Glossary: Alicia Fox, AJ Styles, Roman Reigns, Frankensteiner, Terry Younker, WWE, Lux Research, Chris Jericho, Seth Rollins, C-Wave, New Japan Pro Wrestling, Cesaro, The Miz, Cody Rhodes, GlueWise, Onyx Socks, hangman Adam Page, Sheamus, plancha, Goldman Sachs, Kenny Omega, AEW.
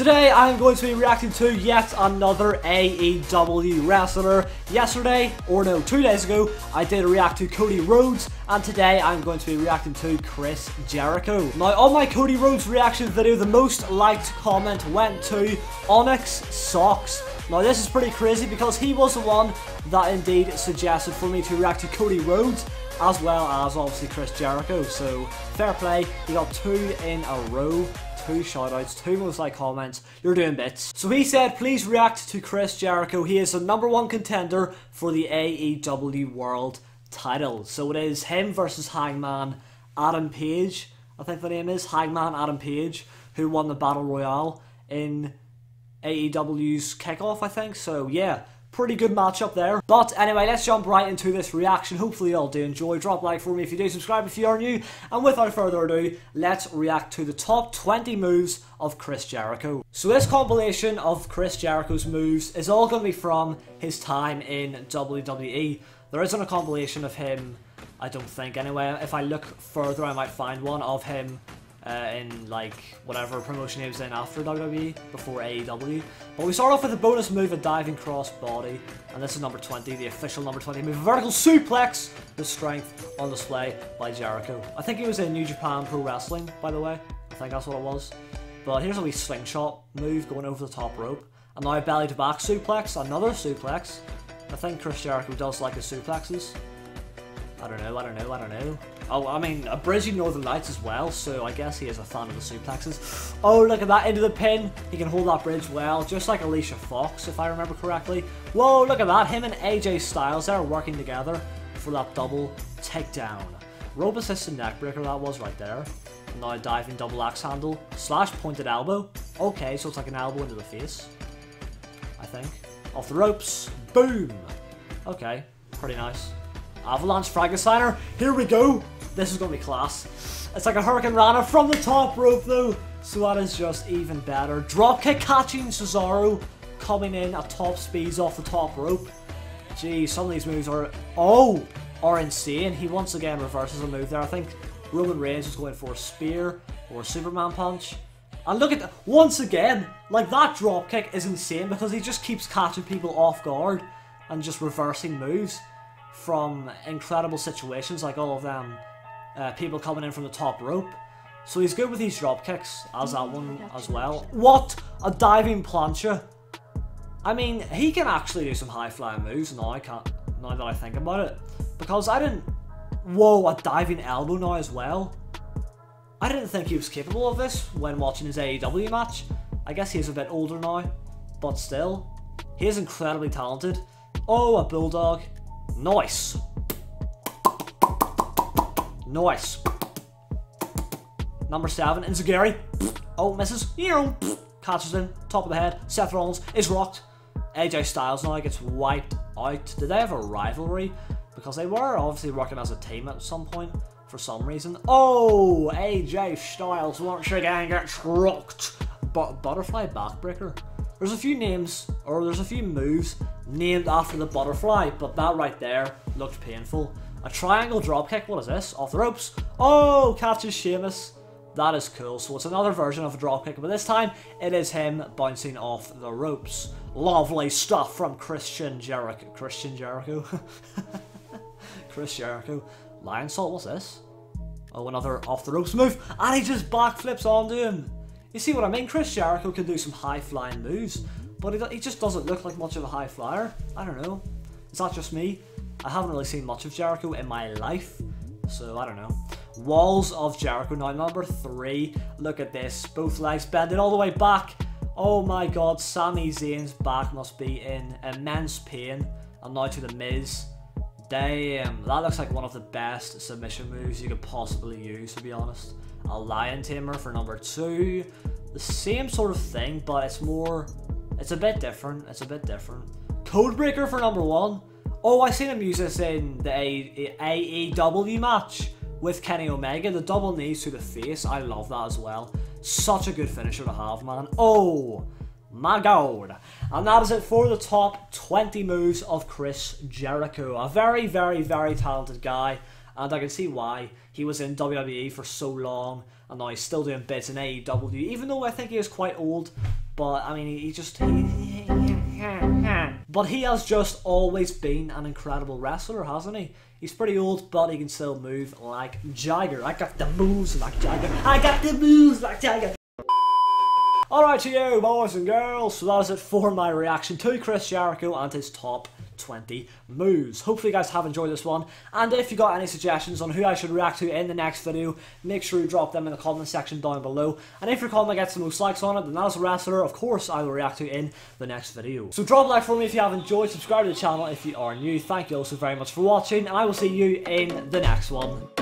Today I'm going to be reacting to yet another AEW wrestler. Yesterday, or no, 2 days ago, I did react to Cody Rhodes, and today I'm going to be reacting to Chris Jericho. Now, on my Cody Rhodes reaction video, the most liked comment went to Onyx Socks. Now, this is pretty crazy because he was the one that indeed suggested for me to react to Cody Rhodes, as well as obviously Chris Jericho. So, fair play, he got two in a row. Two shoutouts, two most like comments, you're doing bits. So he said, please react to Chris Jericho. He is the #1 contender for the AEW World title. So it is him versus Hangman Adam Page, I think the name is, Hangman Adam Page, who won the Battle Royale in AEW's kickoff, I think. So yeah, pretty good matchup there. But anyway, let's jump right into this reaction. Hopefully you all do enjoy. Drop a like for me if you do, subscribe if you are new, and without further ado, let's react to the top 20 moves of Chris Jericho. So this compilation of Chris Jericho's moves is all going to be from his time in WWE. There isn't a compilation of him, I don't think. Anyway, if I look further, I might find one of him in like whatever promotion he was in after WWE, before AEW. But we start off with a bonus move, a diving crossbody, and this is number 20, the official number 20 move, vertical suplex. The strength on display by Jericho. I think he was in New Japan Pro Wrestling, by the way. I think that's what it was. But here's a wee slingshot move going over the top rope, and now belly to back suplex, another suplex. I think Chris Jericho does like his suplexes. I don't know. Oh, I mean, a bridging Northern Lights as well, so I guess he is a fan of the suplexes. Oh, look at that, into the pin. He can hold that bridge well, just like Alicia Fox, if I remember correctly. Whoa, look at that, him and AJ Styles are working together for that double takedown. Rope assisted neckbreaker, that was right there. And now diving double axe handle, slash pointed elbow. Okay, so it's like an elbow into the face, I think. Off the ropes, boom. Okay, pretty nice. Avalanche Frankensteiner, here we go. This is going to be class. It's like a Hurricane Rana from the top rope though, so that is just even better. Dropkick catching Cesaro, coming in at top speeds off the top rope. Geez, some of these moves are insane. He once again reverses a move there. I think Roman Reigns was going for a spear or a Superman punch. And look at that, once again, like that dropkick is insane because he just keeps catching people off guard and just reversing moves from incredible situations, like all of them people coming in from the top rope. So he's good with these drop kicks, as that one as well. What a diving plancha. I mean, he can actually do some high flying moves now, now that I think about it, because I didn't... Whoa, a diving elbow now as well. I didn't think he was capable of this when watching his AEW match. I guess he's a bit older now, but still, he is incredibly talented. Oh, a bulldog. Nice. Nice. Number 7, Inzagari. Oh, misses. Catches him. Top of the head. Seth Rollins is rocked. AJ Styles now gets wiped out. Did they have a rivalry? Because they were obviously working as a team at some point for some reason. Oh, AJ Styles once again gets rocked. But butterfly backbreaker. There's a few names, or there's a few moves named after the butterfly, but that right there looked painful. A triangle dropkick, what is this? Off the ropes. Oh, catches Sheamus. That is cool. So it's another version of a dropkick, but this time it is him bouncing off the ropes. Lovely stuff from Chris Jericho. Chris Jericho. Lion salt, what's this? Oh, another off the ropes move, and he just backflips onto him. You see what I mean? Chris Jericho can do some high-flying moves, but he just doesn't look like much of a high flyer. I don't know. Is that just me? I haven't really seen much of Jericho in my life, so I don't know. Walls of Jericho. Now, number 3. Look at this. Both legs bending all the way back. Oh my god, Sami Zayn's back must be in immense pain. And now to The Miz. Damn, that looks like one of the best submission moves you could possibly use, to be honest. A lion tamer for number 2. The same sort of thing, but it's more... It's a bit different. Codebreaker for number 1. Oh, I seen him use this in the AEW match with Kenny Omega. The double knees to the face. I love that as well. Such a good finisher to have, man. Oh, my God. And that is it for the top 20 moves of Chris Jericho. A very, very, very talented guy. And I can see why. He was in WWE for so long, and now he's still doing bits in AEW, even though I think he is quite old. But, I mean, he just... But he has just always been an incredible wrestler, hasn't he? He's pretty old, but he can still move like Jagger. I got the moves like Jagger. I got the moves like Jagger. Alright to you, boys and girls, so that is it for my reaction to Chris Jericho and his top 20 moves. Hopefully you guys have enjoyed this one, and if you got any suggestions on who I should react to in the next video, make sure you drop them in the comment section down below, and if your comment gets the most likes on it, then that's a wrestler, of course, I will react to in the next video. So drop a like for me if you have enjoyed, subscribe to the channel if you are new, thank you also very much for watching, and I will see you in the next one.